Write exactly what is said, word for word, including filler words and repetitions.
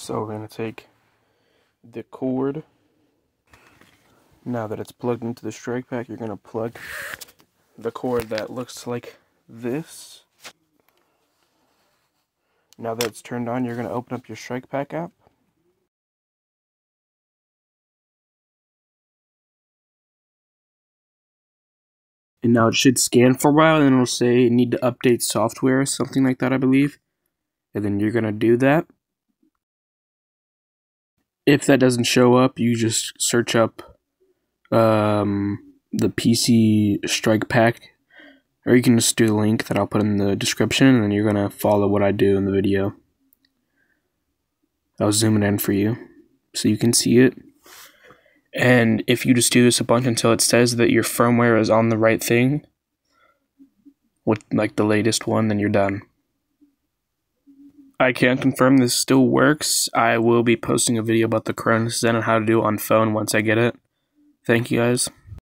So we're going to take the cord. Now that it's plugged into the strike pack, you're going to plug the cord that looks like this. Now that it's turned on, you're going to open up your strike pack app. And now it should scan for a while, and it'll say need to update software, something like that, I believe. And then you're going to do that. If that doesn't show up, you just search up um, the P C StrikePack, or you can just do the link that I'll put in the description, and then you're going to follow what I do in the video. I'll zoom it in for you so you can see it. And if you just do this a bunch until it says that your firmware is on the right thing, with like the latest one, then you're done. I can confirm this still works. I will be posting a video about the Cronus Zen and how to do it on phone once I get it. Thank you guys.